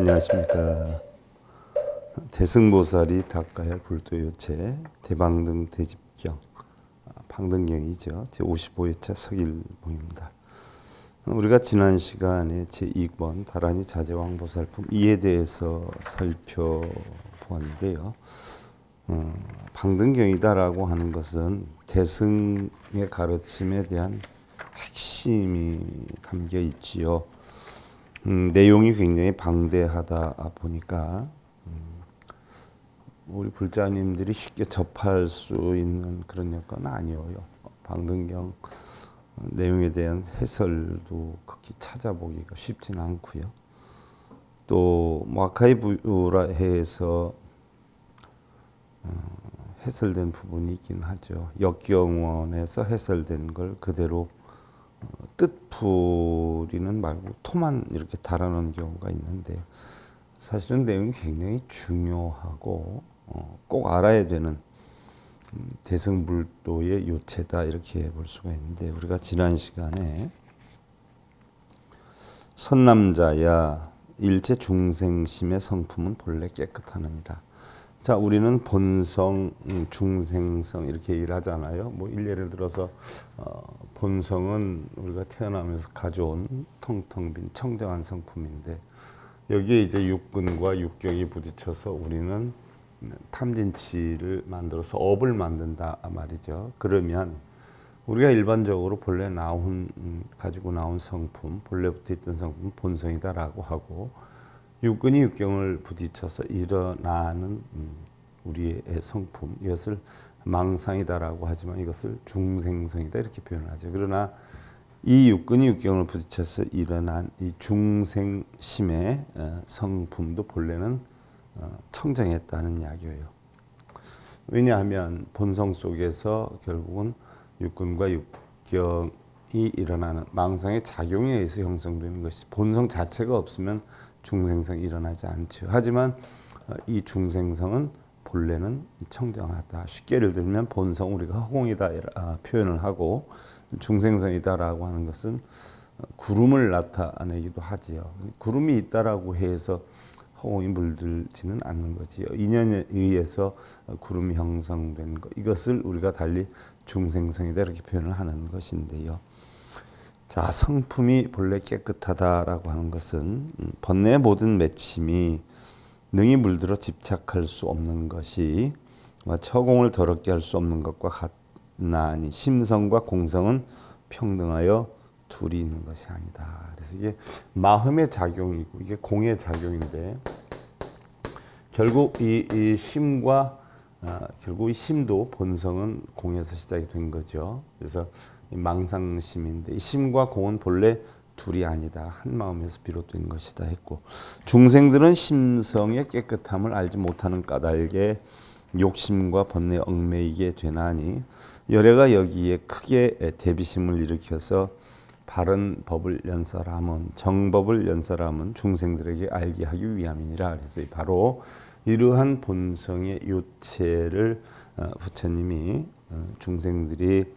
안녕하십니까. 대승보살이 닦아야 불도요체 대방등대집경 방등경이죠. 제55회차 석일봉입니다. 우리가 지난 시간에 제2권 다라니자재왕보살품 2에 대해서 살펴보았는데요. 방등경이다라고 하는 것은 대승의 가르침에 대한 핵심이 담겨 있지요. 내용이 굉장히 방대하다 보니까 우리 불자님들이 쉽게 접할 수 있는 그런 여건 아니에요. 방등경 내용에 대한 해설도 그렇게 찾아보기가 쉽지는 않고요. 또 아카이브라 해서 해설된 부분이 있긴 하죠. 역경원에서 해설된 걸 그대로 뜻풀이는 말고 토만 이렇게 달아놓은 경우가 있는데, 사실은 내용이 굉장히 중요하고 꼭 알아야 되는 대승불도의 요체다, 이렇게 볼 수가 있는데, 우리가 지난 시간에 선남자야 일체 중생심의 성품은 본래 깨끗하느니라. 자, 우리는 본성, 중생성 이렇게 얘기를 하잖아요. 예를 들어서 본성은 우리가 태어나면서 가져온 텅텅 빈 청정한 성품인데, 여기에 이제 육근과 육경이 부딪혀서 우리는 탐진치를 만들어서 업을 만든다 말이죠. 그러면 우리가 일반적으로 본래 가지고 나온 성품, 본래부터 있던 성품은 본성이다라고 하고, 육근이 육경을 부딪혀서 일어나는 우리의 성품, 이것을 망상이다라고 하지만 이것을 중생성이다 이렇게 표현하죠. 그러나 이 육근이 육경을 부딪혀서 일어난 이 중생심의 성품도 본래는 청정했다는 이야기예요. 왜냐하면 본성 속에서 결국은 육근과 육경이 일어나는 망상의 작용에 의해서 형성되는 것이, 본성 자체가 없으면 중생성이 일어나지 않죠. 하지만 이 중생성은 본래는 청정하다. 쉽게 예를 들면 본성, 우리가 허공이다 표현을 하고, 중생성이다라고 하는 것은 구름을 나타내기도 하지요. 구름이 있다라고 해서 허공이 물들지는 않는 거지요. 인연에 의해서 구름이 형성된 것, 이것을 우리가 달리 중생성이다 이렇게 표현을 하는 것인데요. 자, 성품이 본래 깨끗하다라고 하는 것은 번뇌의 모든 맺힘이 능히 물들어 집착할 수 없는 것이 처공을 더럽게 할 수 없는 것과 같나니 심성과 공성은 평등하여 둘이 있는 것이 아니다. 그래서 이게 마음의 작용이고 이게 공의 작용인데, 결국 이 심과 결국 이 심도 본성은 공에서 시작이 된 거죠. 그래서 망상심인데, 심과 공은 본래 둘이 아니다, 한 마음에서 비롯된 것이다 했고, 중생들은 심성의 깨끗함을 알지 못하는 까닭에 욕심과 번뇌 얽매이게 되나니 열애가 여기에 크게 대비심을 일으켜서 바른 법을 연설함은, 정법을 연설함은 중생들에게 알게 하기 위함이니라. 그래서 바로 이러한 본성의 요체를 부처님이 중생들이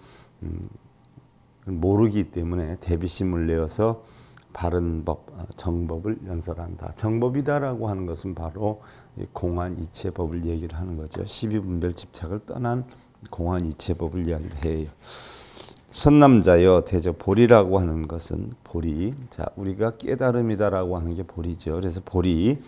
모르기 때문에 대비심을 내어서 바른 법, 정법을 연설한다. 정법이다라고 하는 것은 바로 공안 이체법을 얘기를 하는 거죠. 십이분별 집착을 떠난 공안 이체법을 이야기를 해요. 선남자여 대저 보리라고 하는 것은, 보리, 자, 우리가 깨달음이다라고 하는 게 보리죠. 그래서 보리,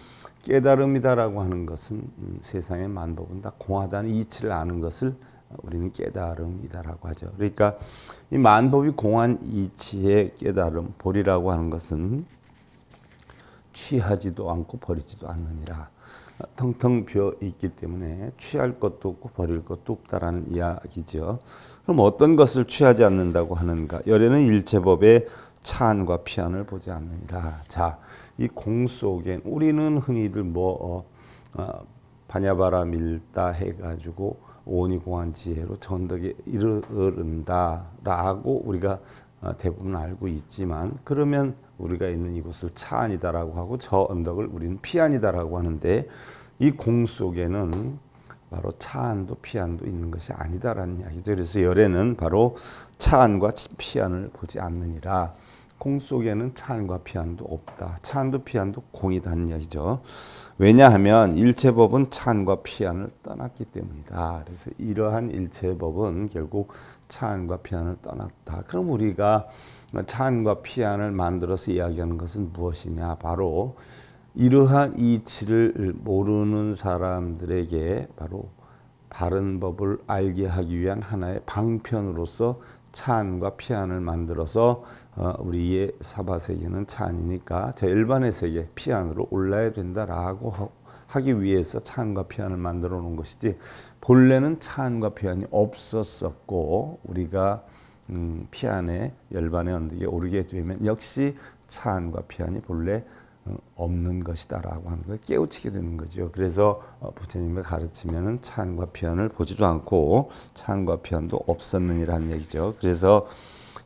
깨달음이다라고 하는 것은 세상의 만법은 다 공하다는 이치를 아는 것을 우리는 깨달음이다라고 하죠. 그러니까 이 만법이 공한 이치의 깨달음, 보리라고 하는 것은 취하지도 않고 버리지도 않느니라. 텅텅 비어 있기 때문에 취할 것도 없고 버릴 것도 없다라는 이야기죠. 그럼 어떤 것을 취하지 않는다고 하는가? 열애는 일체법의 차안과 피안을 보지 않느니라. 자, 이 공 속엔 우리는 흔히들 반야바라밀다 해가지고 오니공한 지혜로 전덕에 이르른다라고 우리가 대부분 알고 있지만, 그러면 우리가 있는 이곳을 차안이다라고 하고 저 언덕을 우리는 피안이다라고 하는데, 이 공 속에는 바로 차안도 피안도 있는 것이 아니다라는 이야기죠. 그래서 열애는 바로 차안과 피안을 보지 않느니라. 공 속에는 찬과 피한도 없다. 찬도 피한도 공이다는 이야기죠. 왜냐하면 일체법은 찬과 피한을 떠났기 때문이다. 그래서 이러한 일체법은 결국 찬과 피한을 떠났다. 그럼 우리가 찬과 피한을 만들어서 이야기하는 것은 무엇이냐? 바로 이러한 이치를 모르는 사람들에게 바로 바른 법을 알게 하기 위한 하나의 방편으로서 찬과 피안을 만들어서 우리의 사바세계는 찬이니까 저 일반의 세계 피안으로 올라야 된다라고 하기 위해서 찬과 피안을 만들어 놓은 것이지, 본래는 찬과 피안이 없었었고 우리가 피안의 열반의 언덕에 오르게 되면 역시 찬과 피안이 본래 없는 것이다라고 하는 걸 깨우치게 되는 거죠. 그래서 부처님의 가르침에는 찬과 피안을 보지도 않고 찬과 피안도 없었느니라는 얘기죠. 그래서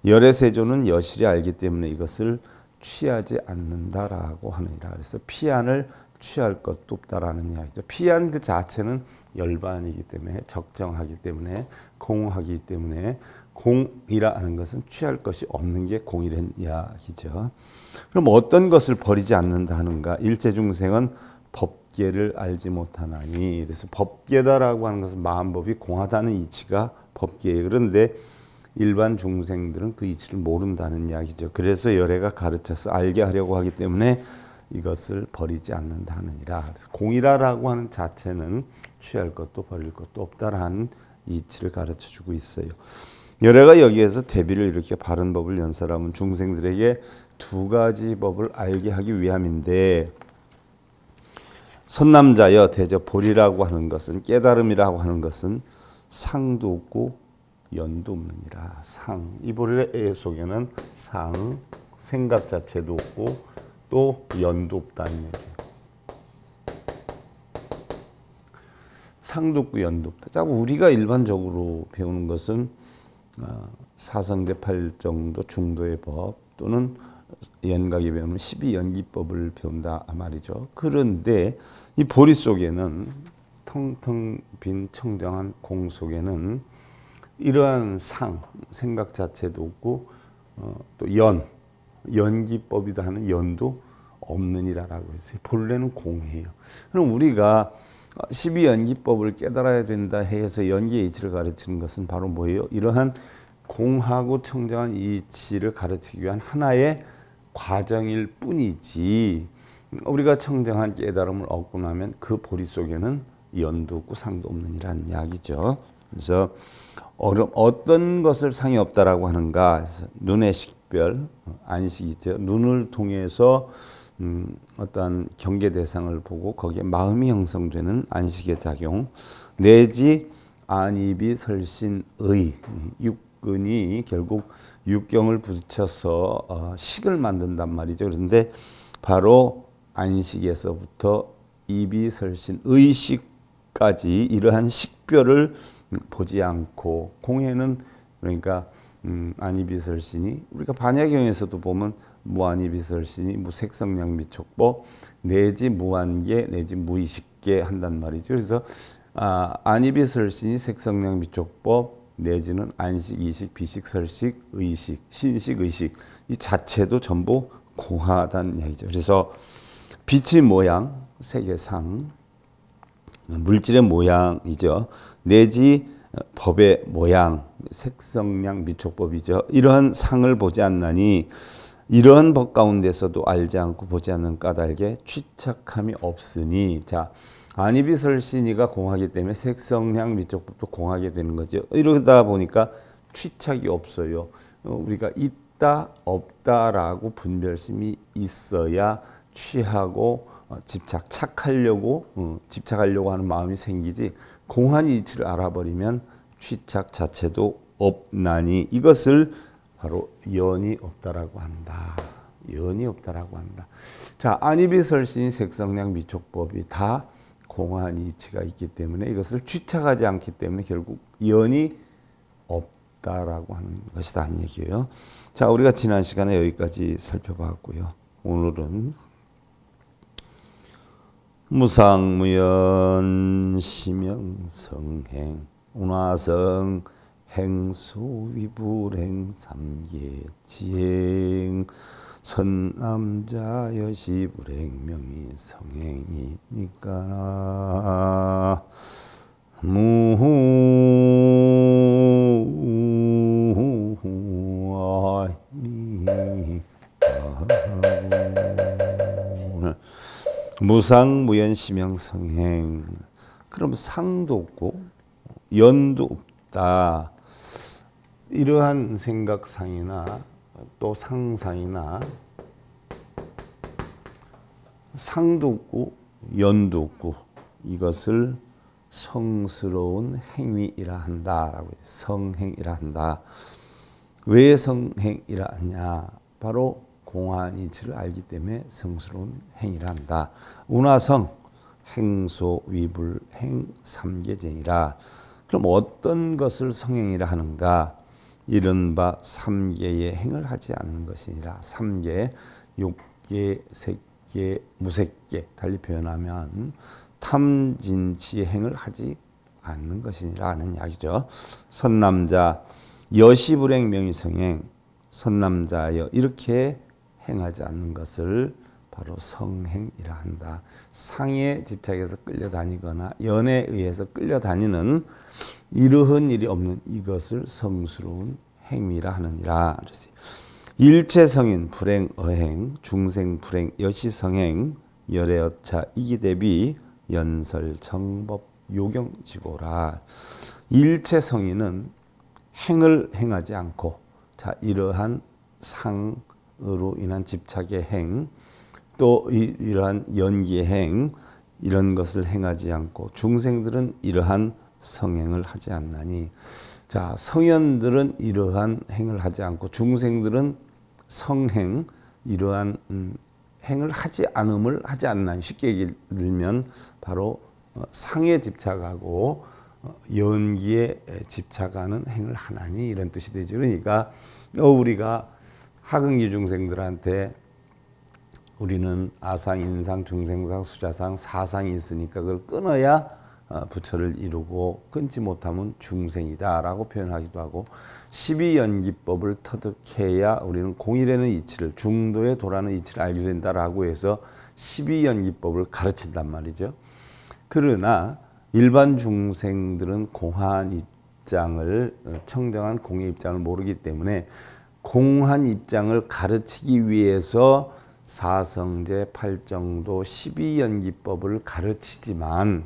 열의 세조는 여실히 알기 때문에 이것을 취하지 않는다라고 하느니라. 그래서 피안을 취할 것도 없다라는 이야기죠. 피안 그 자체는 열반이기 때문에, 적정하기 때문에, 공하기 때문에, 공이라 하는 것은 취할 것이 없는 게 공이란 이야기죠. 그럼 어떤 것을 버리지 않는다 하는가? 일체중생은 법계를 알지 못하나니. 그래서 법계다라고 하는 것은 마음법이 공하다는 이치가 법계예요. 그런데 일반 중생들은 그 이치를 모른다는 이야기죠. 그래서 열애가 가르쳐서 알게 하려고 하기 때문에 이것을 버리지 않는다 하느니라. 그래서 공이라라고 하는 자체는 취할 것도 버릴 것도 없다라는 이치를 가르쳐주고 있어요. 열애가 여기에서 대비를 이렇게 바른 법을 연설하면 중생들에게 두 가지 법을 알게 하기 위함인데, 선남자여 대저 볼이라고 하는 것은, 깨달음이라고 하는 것은 상도 없고 연도 없느니라. 상, 이 볼의 속에는 상, 생각 자체도 없고 또 연도 없다는 얘기예요. 상도 없고 연도 없다. 자, 우리가 일반적으로 배우는 것은 사상대팔정도 중도의 법 또는 연각에 배우면 12연기법을 배운다 말이죠. 그런데 이 보리 속에는, 텅텅 빈 청정한 공 속에는 이러한 상, 생각 자체도 없고 또 연, 연기법이다 하는 연도 없느니라라고 했어요. 본래는 공이에요. 그럼 우리가 12연기법을 깨달아야 된다 해서 연기의 이치를 가르치는 것은 바로 뭐예요? 이러한 공하고 청정한 이치를 가르치기 위한 하나의 과정일 뿐이지, 우리가 청정한 깨달음을 얻고 나면 그 보리 속에는 연도 없고 상도 없는 이란 이야기죠. 그래서 어떤 것을 상이 없다라고 하는가? 눈의 식별, 안식이죠. 눈을 통해서 어떤 경계 대상을 보고 거기에 마음이 형성되는 안식의 작용, 내지 안입이 설신의 육근이 결국 육경을 붙여서 식을 만든단 말이죠. 그런데 바로 안식에서부터 입이 설신의 식까지 이러한 식별을 보지 않고, 공에는 그러니까 안입이 설신이, 우리가 반야경에서도 보면 무안이비설신이 무색성량미촉법 내지 무한계 내지 무의식계 한단 말이죠. 그래서 안이비설신이 색성량미촉법 내지는 안식, 이식, 비식, 설식, 의식, 신식, 의식 이 자체도 전부 공하다는 얘기죠. 그래서 빛의 모양, 색의상, 물질의 모양이죠. 내지 법의 모양, 색성량미촉법이죠. 이러한 상을 보지 않나니, 이러한 법 가운데서도 알지 않고 보지 않는 까닭에 취착함이 없으니, 자, 안이비설신이가 공하기 때문에 색성량 미촉법도 공하게 되는 거죠. 이러다 보니까 취착이 없어요. 우리가 있다 없다라고 분별심이 있어야 취하고 집착하려고 하는 마음이 생기지, 공한 이치를 알아버리면 취착 자체도 없나니 이것을 바로 연이 없다라고 한다. 연이 없다라고 한다. 자, 안이비설신, 색성량, 미촉법이 다 공한 이치가 있기 때문에 이것을 취착하지 않기 때문에 결국 연이 없다라고 하는 것이다 는 얘기예요. 자, 우리가 지난 시간에 여기까지 살펴봤고요. 오늘은 무상무연, 심영성행, 운화성, 행수위불행삼계 지행 선남자여시 불행명이 성행이니까라. 무아미 무상 무연 심양 성행. 그럼 상도 없고 연도 없다. 이러한 생각상이나 또 상상이나 상도 없고 연도 없고 이것을 성스러운 행위이라 한다라고 성행이라 한다. 왜 성행이라 하냐? 바로 공안이치를 알기 때문에 성스러운 행위라 한다. 운화성 행소위불행 삼계쟁이라. 그럼 어떤 것을 성행이라 하는가? 이른바 삼계의 행을 하지 않는 것이니라. 삼계, 육계, 색계, 무색계. 달리 표현하면 탐진치의 행을 하지 않는 것이니라는 이야기죠. 선남자 여시불행 명의성행. 선남자여 이렇게 행하지 않는 것을 바로 성행이라 한다. 상에 집착해서 끌려다니거나 연애에 의해서 끌려다니는 이러한 일이 없는 이것을 성스러운 행위라 하느니라. 일체성인 불행어행, 중생불행 여시성행, 열애어차 이기대비 연설정법 요경지고라. 일체성인은 행을 행하지 않고, 자, 이러한 상으로 인한 집착의 행, 또 이러한 연기의 행, 이런 것을 행하지 않고 중생들은 이러한 성행을 하지 않나니, 자, 성현들은 이러한 행을 하지 않고 중생들은 성행, 이러한 행을 하지 않음을 하지 않나니, 쉽게 들면 바로 상에 집착하고 연기에 집착하는 행을 하나니, 이런 뜻이 되죠. 그러니까 우리가 하근기 중생들한테 우리는 아상, 인상, 중생상, 수자상, 사상이 있으니까 그걸 끊어야 부처를 이루고 끊지 못하면 중생이다 라고 표현하기도 하고, 12연기법을 터득해야 우리는 공일에는 이치를, 중도에 도라는 이치를 알게 된다라고 해서 12연기법을 가르친단 말이죠. 그러나 일반 중생들은 공한 입장을, 청정한 공의 입장을 모르기 때문에 공한 입장을 가르치기 위해서 사성제, 팔정도, 12연기법을 가르치지만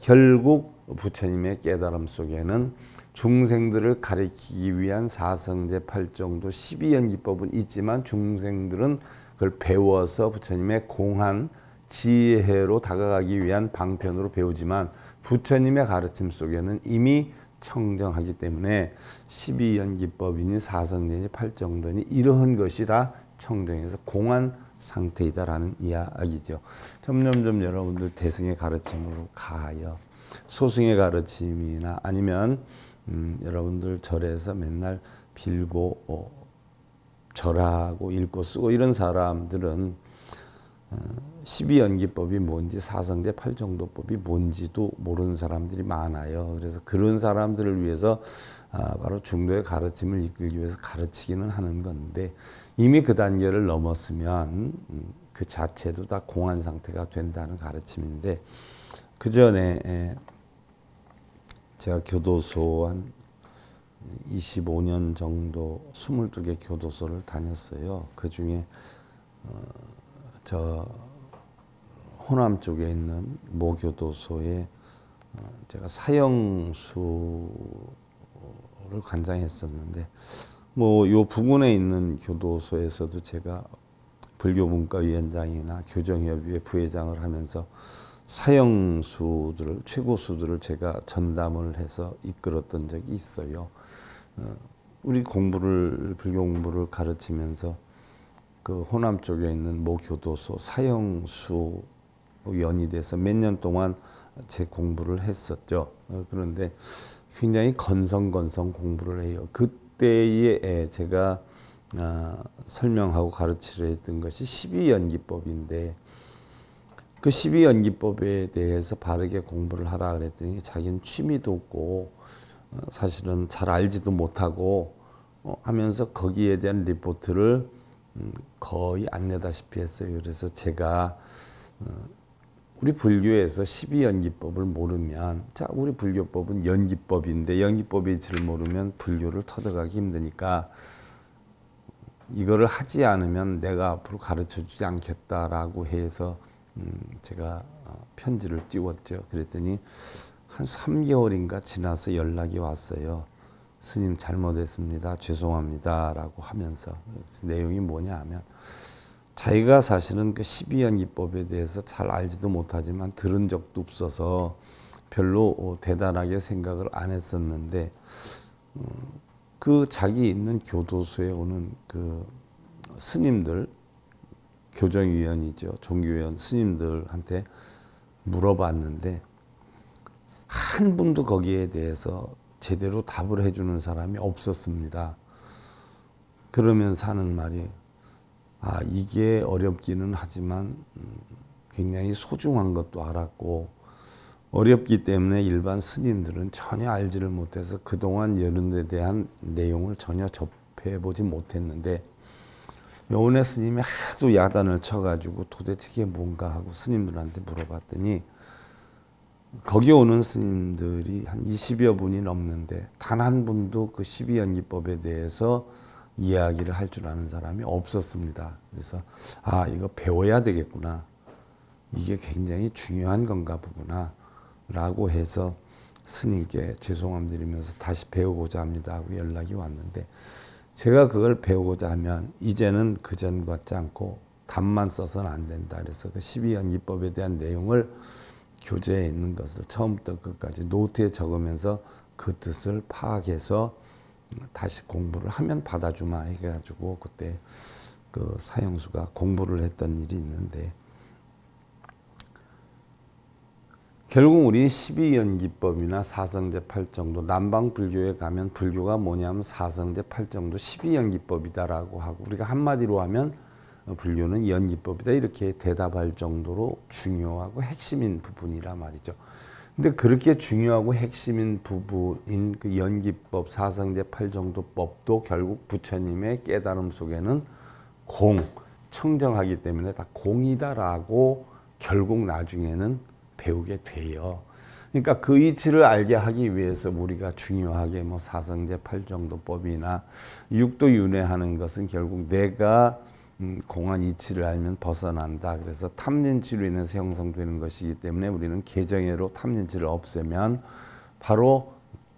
결국 부처님의 깨달음 속에는 중생들을 가르치기 위한 사성제, 팔정도, 12연기법은 있지만 중생들은 그걸 배워서 부처님의 공한 지혜로 다가가기 위한 방편으로 배우지만, 부처님의 가르침 속에는 이미 청정하기 때문에 12연기법이니 사성제니 팔정도니 이러한 것이 다 청정해서 공안 상태이다라는 이야기죠. 점점점 여러분들 대승의 가르침으로 가하여 소승의 가르침이나 아니면 여러분들 절에서 맨날 빌고 절하고 읽고 쓰고 이런 사람들은 12연기법이 뭔지 사성제 팔정도법이 뭔지도 모르는 사람들이 많아요. 그래서 그런 사람들을 위해서 바로 중도의 가르침을 이끌기 위해서 가르치기는 하는 건데, 이미 그 단계를 넘었으면 그 자체도 다 공안 상태가 된다는 가르침인데, 그 전에 제가 교도소 한 25년 정도 22개 교도소를 다녔어요. 그 중에 저 호남 쪽에 있는 모 교도소에 제가 사형수를 관장했었는데, 뭐 요 부근에 있는 교도소에서도 제가 불교문과위원장이나 교정협의회 부회장을 하면서 사형수들을, 최고수들을 제가 전담을 해서 이끌었던 적이 있어요. 우리 공부를, 불교 공부를 가르치면서 그 호남 쪽에 있는 모 교도소 사형수 연의돼서 몇 년 동안 제 공부를 했었죠. 그런데 굉장히 건성건성 공부를 해요. 그때에 제가 설명하고 가르치려 했던 것이 12연기법인데, 그 12연기법에 대해서 바르게 공부를 하라 그랬더니 자기는 취미도 없고 사실은 잘 알지도 못하고 하면서 거기에 대한 리포트를 거의 안 내다시피 했어요. 그래서 제가 우리 불교에서 12연기법을 모르면, 자, 우리 불교법은 연기법인데 연기법의 이치를 모르면 불교를 터득하기 힘드니까 이거를 하지 않으면 내가 앞으로 가르쳐주지 않겠다라고 해서 제가 편지를 띄웠죠. 그랬더니 한 3개월인가 지나서 연락이 왔어요. 스님 잘못했습니다. 죄송합니다. 라고 하면서 내용이 뭐냐 하면 자기가 사실은 그 12연기법에 대해서 잘 알지도 못하지만 들은 적도 없어서 별로 대단하게 생각을 안 했었는데 그 자기 있는 교도소에 오는 그 스님들, 교정위원이죠. 종교위원 스님들한테 물어봤는데 한 분도 거기에 대해서 제대로 답을 해주는 사람이 없었습니다. 그러면서 하는 말이 아 이게 어렵기는 하지만 굉장히 소중한 것도 알았고 어렵기 때문에 일반 스님들은 전혀 알지를 못해서 그동안 여론에 대한 내용을 전혀 접해보지 못했는데 요원의 스님이 하도 야단을 쳐가지고 도대체 이게 뭔가 하고 스님들한테 물어봤더니 거기 오는 스님들이 한 20여 분이 넘는데 단 한 분도 그 12연기법에 대해서 이야기를 할 줄 아는 사람이 없었습니다. 그래서 아 이거 배워야 되겠구나. 이게 굉장히 중요한 건가 보구나 라고 해서 스님께 죄송함드리면서 다시 배우고자 합니다 하고 연락이 왔는데 제가 그걸 배우고자 하면 이제는 그전 같지 않고 답만 써서는 안 된다. 그래서 그 12연기법에 대한 내용을 교재에 있는 것을 처음부터 끝까지 노트에 적으면서 그 뜻을 파악해서 다시 공부를 하면 받아주마 해가지고 그때 그 사형수가 공부를 했던 일이 있는데 결국 우리 12연기법이나 사성제 팔정도 남방불교에 가면 불교가 뭐냐면 사성제 팔정도 12연기법이다라고 하고 우리가 한마디로 하면 불교는 연기법이다 이렇게 대답할 정도로 중요하고 핵심인 부분이라 말이죠. 근데 그렇게 중요하고 핵심인 부분인 그 연기법, 사상제 팔정도법도 결국 부처님의 깨달음 속에는 공, 청정하기 때문에 다 공이다라고 결국 나중에는 배우게 돼요. 그러니까 그 이치를 알게 하기 위해서 우리가 중요하게 뭐 사상제 팔정도법이나 육도 윤회하는 것은 결국 내가 공한 이치를 알면 벗어난다. 그래서 탐진치로 인해서 형성되는 것이기 때문에 우리는 개정해로 탐진치를 없애면 바로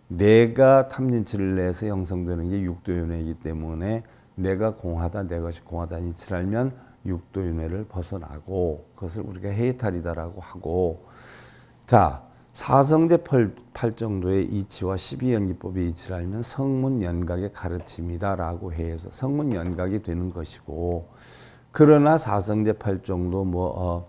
내가 탐진치를 내서 형성되는 게 육도윤회이기 때문에 내가 공하다, 내 것이 공하다는 이치를 알면 육도윤회를 벗어나고 그것을 우리가 해이탈이다라고 하고 자 사성제 팔정도의 이치와 12연기법의 이치를 알면 성문연각의 가르침이다라고 해서 성문연각이 되는 것이고 그러나 사성제 팔정도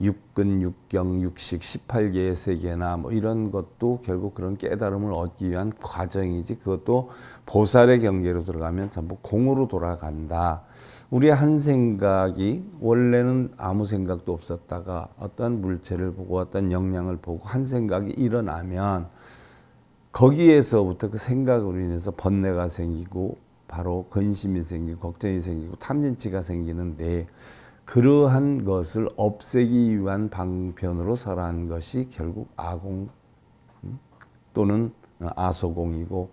육근, 육경, 육식, 18개의 세계나 뭐 이런 것도 결국 그런 깨달음을 얻기 위한 과정이지 그것도 보살의 경계로 들어가면 전부 공으로 돌아간다. 우리의 한 생각이 원래는 아무 생각도 없었다가 어떤 물체를 보고 어떤 영향을 보고 한 생각이 일어나면 거기에서부터 그 생각으로 인해서 번뇌가 생기고 바로 근심이 생기고 걱정이 생기고 탐진치가 생기는데 그러한 것을 없애기 위한 방편으로 설한 것이 결국 아공 또는 아소공이고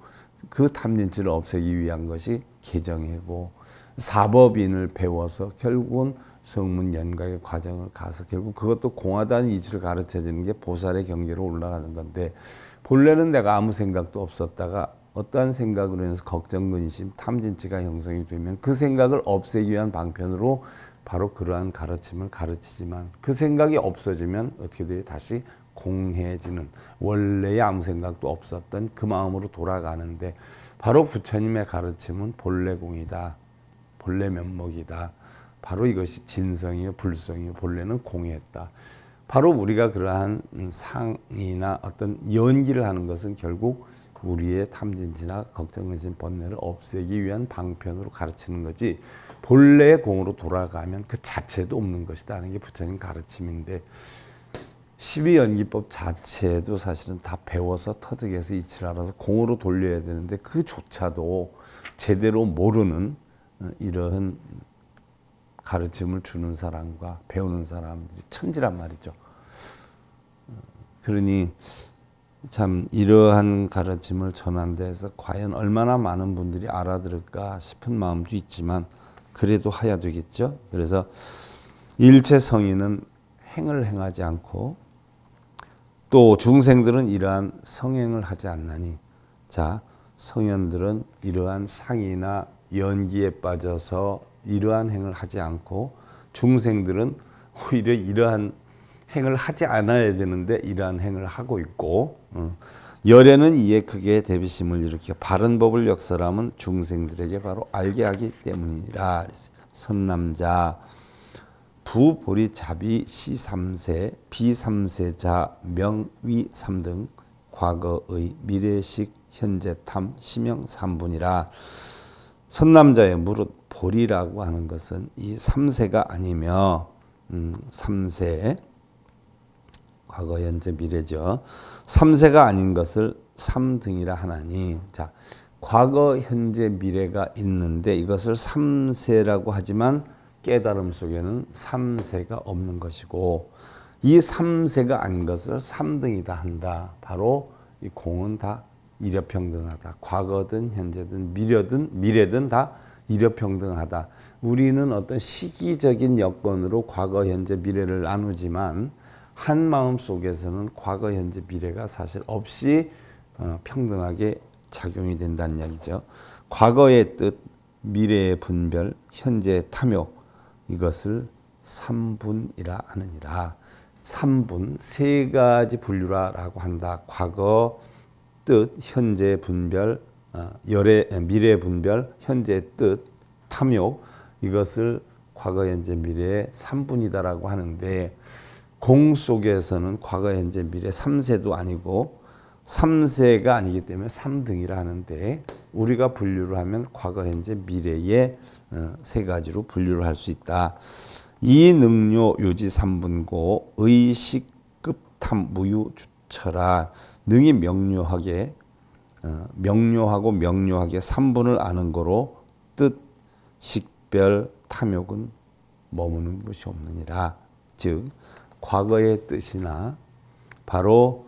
그 탐진치를 없애기 위한 것이 개정이고 사법인을 배워서 결국은 성문연각의 과정을 가서 결국 그것도 공하다는 이치를 가르쳐주는 게 보살의 경계로 올라가는 건데 본래는 내가 아무 생각도 없었다가 어떠한 생각으로 인해서 걱정, 근심, 탐진치가 형성이 되면 그 생각을 없애기 위한 방편으로 바로 그러한 가르침을 가르치지만 그 생각이 없어지면 어떻게 돼요? 다시 공해지는 원래의 아무 생각도 없었던 그 마음으로 돌아가는데 바로 부처님의 가르침은 본래 공이다. 본래 면목이다. 바로 이것이 진성이요 불성이요 본래는 공했다. 바로 우리가 그러한 상이나 어떤 연기를 하는 것은 결국 우리의 탐진치나 걱정, 근심, 번뇌를 없애기 위한 방편으로 가르치는 거지 본래의 공으로 돌아가면 그 자체도 없는 것이다 하는 게 부처님 가르침인데 십이연기법 자체도 사실은 다 배워서 터득해서 이치를 알아서 공으로 돌려야 되는데 그조차도 제대로 모르는 이런 가르침을 주는 사람과 배우는 사람들이 천지란 말이죠. 그러니 참 이러한 가르침을 전한데서 과연 얼마나 많은 분들이 알아들을까 싶은 마음도 있지만 그래도 해야 되겠죠. 그래서 일체 성인은 행을 행하지 않고 또 중생들은 이러한 성행을 하지 않나니 자 성현들은 이러한 상이나 연기에 빠져서 이러한 행을 하지 않고 중생들은 오히려 이러한 행을 하지 않아야 되는데 이러한 행을 하고 있고 열애는 이에 크게 대비심을 일으켜 바른 법을 역설함은 중생들에게 바로 알게 하기 때문이라 그랬어요. 선남자 부보리자비 시3세 비3세자 명위3등 과거의 미래식 현재탐 시명삼분이라. 선남자의 무릇 보리라고 하는 것은 이 3세가 아니며 3세 과거 현재 미래죠. 3세가 아닌 것을 3등이라 하나니 자 과거 현재 미래가 있는데 이것을 3세라고 하지만 깨달음 속에는 3세가 없는 것이고 이 3세가 아닌 것을 3등이다 한다. 바로 이 공은 다 일여평등하다. 과거든 현재든 미래든 다 일여평등하다. 우리는 어떤 시기적인 여건으로 과거 현재 미래를 나누지만 한 마음 속에서는 과거 현재 미래가 사실 없이 평등하게 작용이 된다는 이야기죠. 과거의 뜻, 미래의 분별, 현재의 탐욕 이것을 3분이라 하느니라. 3분 세 가지 분류라고 한다. 과거 뜻, 현재 분별, 미래 분별, 현재 뜻, 탐욕 이것을 과거, 현재, 미래의 3분이다라고 하는데 공 속에서는 과거, 현재, 미래 3세도 아니고 3세가 아니기 때문에 3등이라 하는데 우리가 분류를 하면 과거, 현재, 미래의 세 가지로 분류를 할 수 있다. 이 능요 요지 3분고 의식 급탐 무유 주처라. 능이 명료하게 3분을 아는 거로 뜻, 식별, 탐욕은 머무는 것이 없느니라. 즉 과거의 뜻이나 바로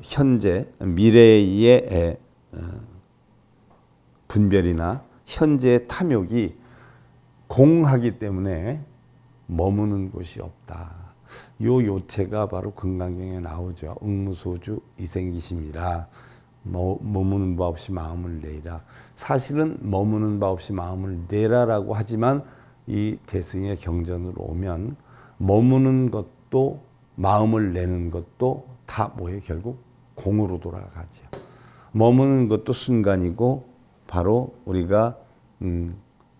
현재, 미래의 분별이나 현재의 탐욕이 공하기 때문에 머무는 곳이 없다. 요 요체가 바로 금강경에 나오죠. 응무소주 이생기심이라. 머무는 바 없이 마음을 내라. 사실은 머무는 바 없이 마음을 내라라고 하지만 이 대승의 경전으로 오면 머무는 것도 마음을 내는 것도 다 뭐예요? 결국 공으로 돌아가죠. 머무는 것도 순간이고 바로 우리가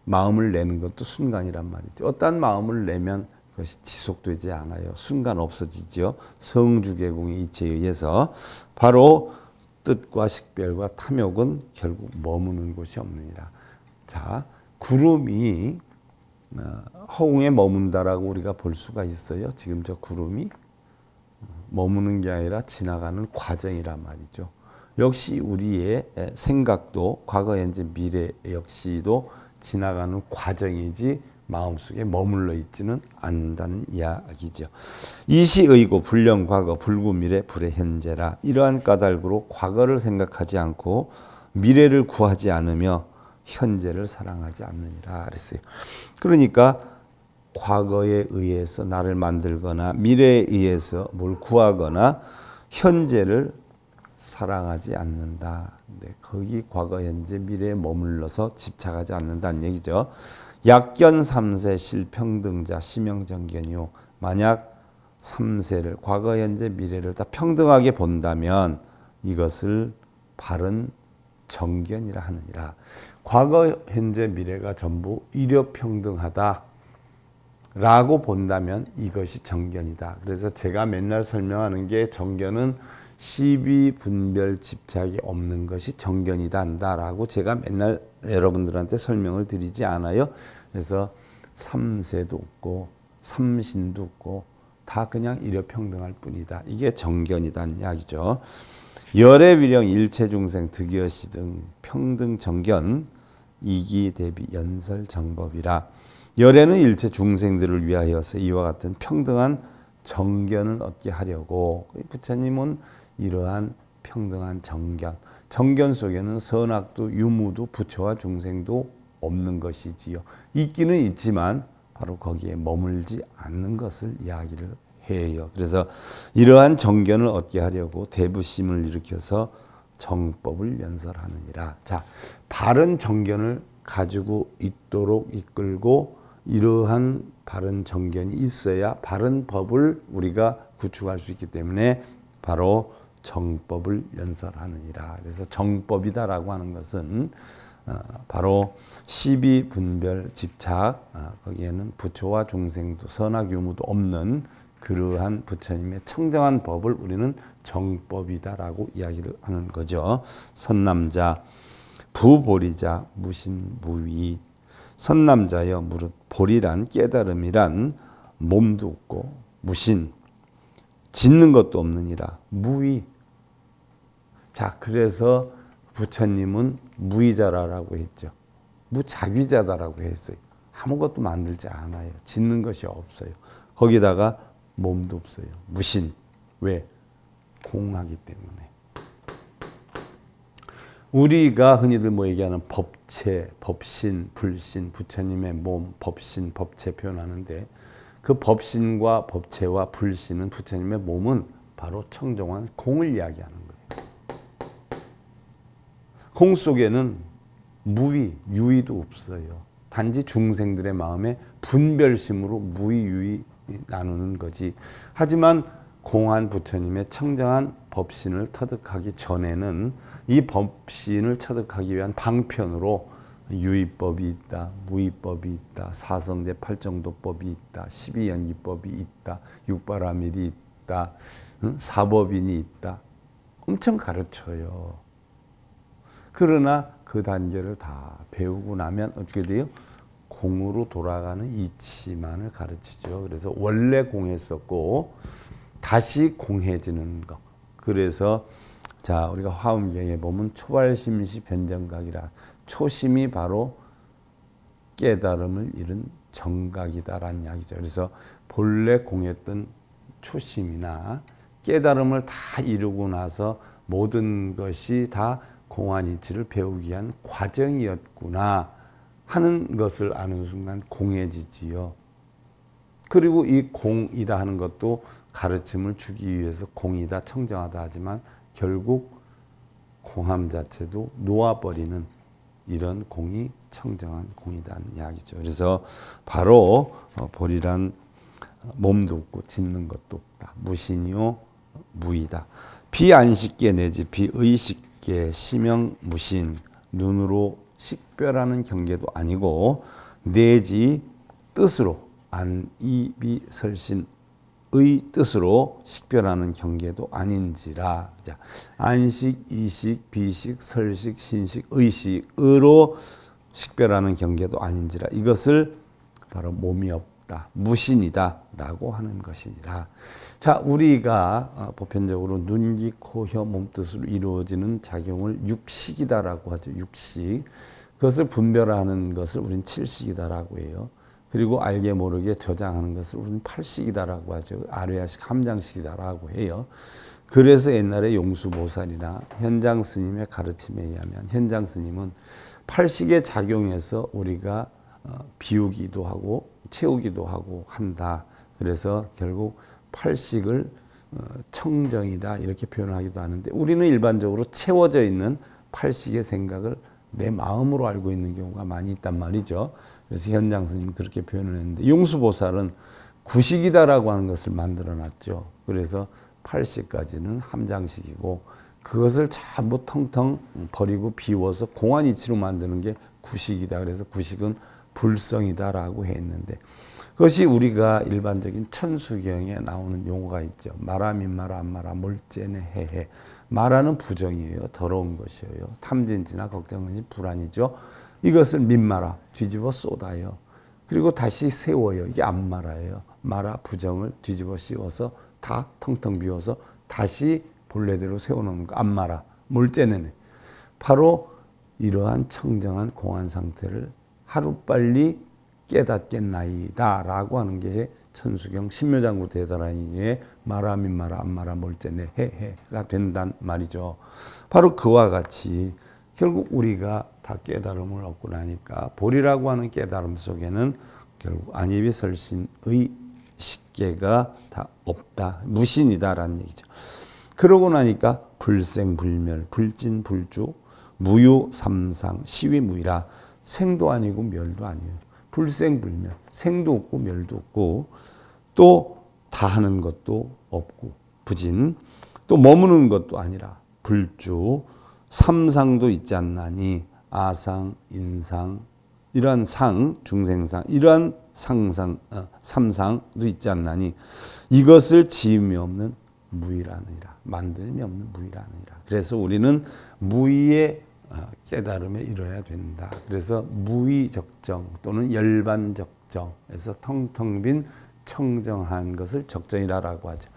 마음을 내는 것도 순간이란 말이죠. 어떤 마음을 내면 그것이 지속되지 않아요. 순간 없어지죠. 성주개공의 이치에 의해서 바로 뜻과 식별과 탐욕은 결국 머무는 곳이 없느니라. 자, 구름이 허공에 머문다라고 우리가 볼 수가 있어요. 지금 저 구름이 머무는 게 아니라 지나가는 과정이란 말이죠. 역시 우리의 생각도 과거, 현재, 미래 역시도 지나가는 과정이지 마음속에 머물러 있지는 않는다는 이야기죠. 이시의고 불령과거 불구미래 불의현재라. 이러한 까닭으로 과거를 생각하지 않고 미래를 구하지 않으며 현재를 사랑하지 않느니라 그랬어요. 그러니까 과거에 의해서 나를 만들거나 미래에 의해서 뭘 구하거나 현재를 사랑하지 않는다. 근데 거기 과거, 현재, 미래에 머물러서 집착하지 않는다는 얘기죠. 약견 3세 실평등자 시명정견이요. 만약 3세를 과거, 현재, 미래를 다 평등하게 본다면 이것을 바른 정견이라 하느니라. 과거, 현재, 미래가 전부 일여평등하다라고 본다면 이것이 정견이다. 그래서 제가 맨날 설명하는 게 정견은 시비, 분별, 집착이 없는 것이 정견이다 한다라고 제가 맨날 여러분들한테 설명을 드리지 않아요. 그래서 삼세도 없고 삼신도 없고 다 그냥 일여평등할 뿐이다. 이게 정견이란 이야기죠. 열의 위령 일체중생 득여시 등 평등 정견 이기 대비 연설 정법이라. 열애는 일체 중생들을 위하여서 이와 같은 평등한 정견을 얻게 하려고 부처님은 이러한 평등한 정견, 정견 속에는 선악도 유무도 부처와 중생도 없는 것이지요. 있기는 있지만 바로 거기에 머물지 않는 것을 이야기를 해요. 그래서 이러한 정견을 얻게 하려고 대부심을 일으켜서 정법을 연설하느니라. 자, 바른 정견을 가지고 있도록 이끌고 이러한 바른 정견이 있어야 바른 법을 우리가 구축할 수 있기 때문에 바로 정법을 연설하느니라. 그래서 정법이다라고 하는 것은 바로 십이 분별 집착, 거기에는 부처와 중생도 선악 유무도 없는 그러한 부처님의 청정한 법을 우리는 정법이다라고 이야기를 하는 거죠. 선남자 부보리자 무신무위. 선남자여 무릇 보리란 깨달음이란 몸도 없고 무신 짓는 것도 없느니라. 무위. 자, 그래서 부처님은 무위자라라고 했죠. 무자귀자다라고 했어요. 아무것도 만들지 않아요. 짓는 것이 없어요. 거기다가 몸도 없어요. 무신. 왜? 공하기 때문에. 우리가 흔히들 뭐 얘기하는 법체, 법신, 불신, 부처님의 몸, 법신, 법체 표현하는데 그 법신과 법체와 불신은 부처님의 몸은 바로 청정한 공을 이야기하는 거예요. 공 속에는 무위, 유위도 없어요. 단지 중생들의 마음에 분별심으로 무위, 유위 나누는 거지. 하지만 공한 부처님의 청정한 법신을 터득하기 전에는 이 법신을 터득하기 위한 방편으로 유의법이 있다, 무의법이 있다, 사성제 팔정도법이 있다, 십이연기법이 있다, 육바라밀이 있다, 사법인이 있다. 엄청 가르쳐요. 그러나 그 단계를 다 배우고 나면 어떻게 돼요? 공으로 돌아가는 이치만을 가르치죠. 그래서 원래 공했었고 다시 공해지는 것. 그래서 자, 우리가 화엄경에 보면 초발심시 변정각이라, 초심이 바로 깨달음을 잃은 정각이다라는 이야기죠. 그래서 본래 공했던 초심이나 깨달음을 다 이루고 나서 모든 것이 다 공한 이치를 배우기 위한 과정이었구나 하는 것을 아는 순간 공해지지요. 그리고 이 공이다 하는 것도 가르침을 주기 위해서 공이다, 청정하다 하지만 결국 공함 자체도 놓아버리는 이런 공이 청정한 공이라는 이야기죠. 그래서 바로 보리란 몸도 없고 짓는 것도 없다. 무신이요 무이다. 비안식계 내지 비의식계 시명 무신. 눈으로 식별하는 경계도 아니고 내지 뜻으로 안이비 설신 의 뜻으로 식별하는 경계도 아닌지라. 자, 안식, 이식, 비식, 설식, 신식, 의식으로 식별하는 경계도 아닌지라. 이것을 바로 몸이 없다, 무신이다 라고 하는 것이니라. 자, 우리가 보편적으로 눈, 귀, 코, 혀, 몸뜻으로 이루어지는 작용을 육식이다 라고 하죠. 육식. 그것을 분별하는 것을 우린 칠식이다 라고 해요. 그리고 알게 모르게 저장하는 것을 우리는 팔식이다라고 하죠. 아뢰야식, 함장식이다라고 해요. 그래서 옛날에 용수보살이나 현장 스님의 가르침에 의하면 현장 스님은 팔식의 작용에서 우리가 비우기도 하고 채우기도 하고 한다. 그래서 결국 팔식을 청정이다 이렇게 표현하기도 하는데 우리는 일반적으로 채워져 있는 팔식의 생각을 내 마음으로 알고 있는 경우가 많이 있단 말이죠. 그래서 현장 스님은 그렇게 표현을 했는데 용수보살은 구식이다라고 하는 것을 만들어놨죠. 그래서 팔식까지는 함장식이고 그것을 전부 텅텅 버리고 비워서 공안이치로 만드는 게 구식이다. 그래서 구식은 불성이다라고 했는데 그것이 우리가 일반적인 천수경에 나오는 용어가 있죠. 마라민마라안마라 몰제네 해해. 마라는 부정이에요. 더러운 것이에요. 탐진치나 걱정은 불안이죠. 이것을 민마라 뒤집어 쏟아요. 그리고 다시 세워요. 이게 안마라예요. 마라, 부정을 뒤집어 씌워서 다 텅텅 비워서 다시 본래대로 세워놓는 거, 안마라, 몰째내네. 바로 이러한 청정한 공안 상태를 하루빨리 깨닫겠나이다 라고 하는 게 천수경 신묘장구 대다라니의 마라민마라안마라 몰째내 해해가 된단 말이죠. 바로 그와 같이 결국 우리가 다 깨달음을 얻고 나니까 보리라고 하는 깨달음 속에는 결국 안이비설신의 식계가 다 없다, 무신이다라는 얘기죠. 그러고 나니까 불생불멸, 불진불주, 무유삼상, 시위무이라. 생도 아니고 멸도 아니에요. 불생불멸, 생도 없고 멸도 없고 또 다하는 것도 없고 부진, 또 머무는 것도 아니라 불주, 삼상도 있지 않나니 아상, 인상, 이러한 상, 중생상, 이러한 상상, 삼상도 있지 않나니 이것을 지음이 없는 무의라느니라, 만듦이 없는 무의라느니라. 그래서 우리는 무의의 깨달음에 이뤄야 된다. 그래서 무위적정 또는 열반적정에서 텅텅 빈 청정한 것을 적정이라고 하죠.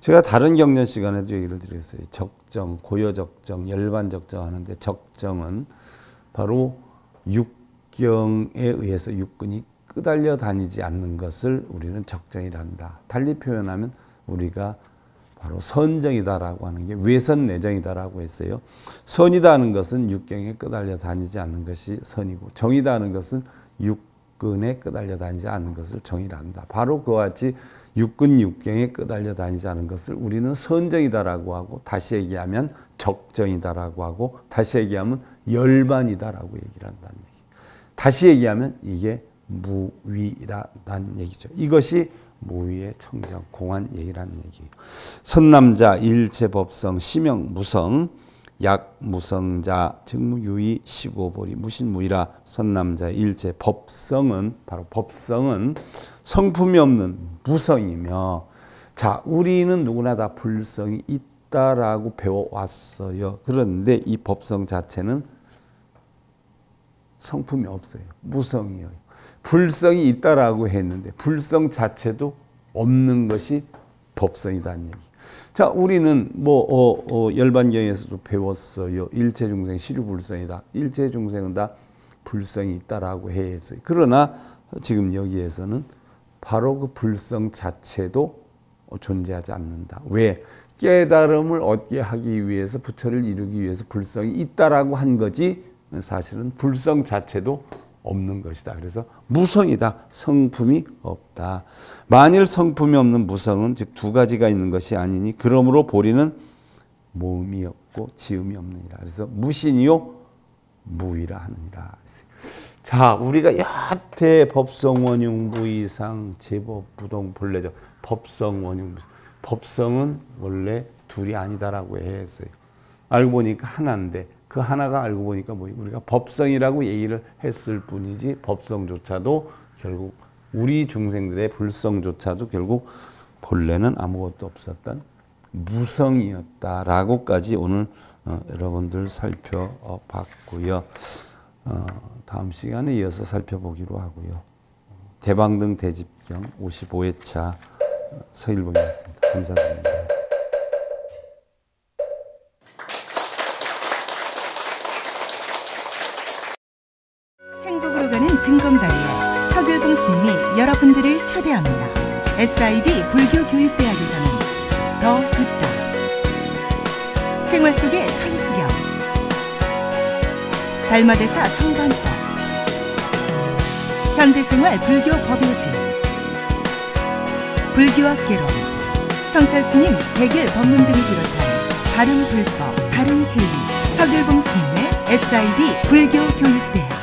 제가 다른 경전 시간에도 얘기를 드렸어요. 적정, 고여적정, 열반적정 하는데 적정은 바로 육경에 의해서 육근이 끄달려 다니지 않는 것을 우리는 적정이란다. 달리 표현하면 우리가 바로 선정이다라고 하는 게 외선내정이다라고 했어요. 선이다 하는 것은 육경에 끄달려 다니지 않는 것이 선이고, 정이다 하는 것은 육근에 끄달려 다니지 않는 것을 정이란다. 바로 그와 같이 육근 육경에 끄달려 다니지 않은 것을 우리는 선정이다라고 하고, 다시 얘기하면 적정이다라고 하고, 다시 얘기하면 열반이다라고 얘기를 한다는 얘기. 다시 얘기하면 이게 무위라는 얘기죠. 이것이 무위의 청정, 공안 얘기란 얘기예요. 선남자 일체 법성 시명 무성 약 무성자 증무유의 시고보리 무신무이라. 선남자 일체 법성은 바로 법성은 성품이 없는 무성이며, 자 우리는 누구나 다 불성이 있다라고 배워왔어요. 그런데 이 법성 자체는 성품이 없어요. 무성이에요. 불성이 있다라고 했는데 불성 자체도 없는 것이 법성이다는 얘기. 자, 우리는 열반경에서도 배웠어요. 일체중생 시류불성이다. 일체중생은 다 불성이 있다라고 했어요. 그러나 지금 여기에서는 바로 그 불성 자체도 존재하지 않는다. 왜? 깨달음을 얻게 하기 위해서, 부처를 이루기 위해서 불성이 있다라고 한 거지 사실은 불성 자체도 없는 것이다. 그래서 무성이다. 성품이 없다. 만일 성품이 없는 무성은 즉 두 가지가 있는 것이 아니니 그러므로 보리는 모음이 없고 지음이 없느니라. 그래서 무신이요 무위라 하느니라. 자, 우리가 여태 법성원흉부이상 제법부동불래적 법성원흉부, 법성은 원래 둘이 아니다라고 했어요. 알고 보니까 하나인데 그 하나가 알고 보니까 뭐 우리가 법성이라고 얘기를 했을 뿐이지 법성조차도 결국 우리 중생들의 불성조차도 결국 본래는 아무것도 없었던 무성이었다라고까지 오늘 여러분들 살펴봤고요. 다음 시간에 이어서 살펴보기로 하고요. 대방등대집경 55회차 서일봉이었습니다. 감사드립니다. 증검다리에 서길봉 스님이 여러분들을 초대합니다. SIB 불교교육대학에서는 더 듣다, 생활 속의 천수경, 달마대사 성관법, 현대생활 불교 법요지, 불교학개론, 성찰스님 백일 법문 등을 비롯한 다른 불법, 다른 진리, 서길봉 스님의 SIB 불교교육대학.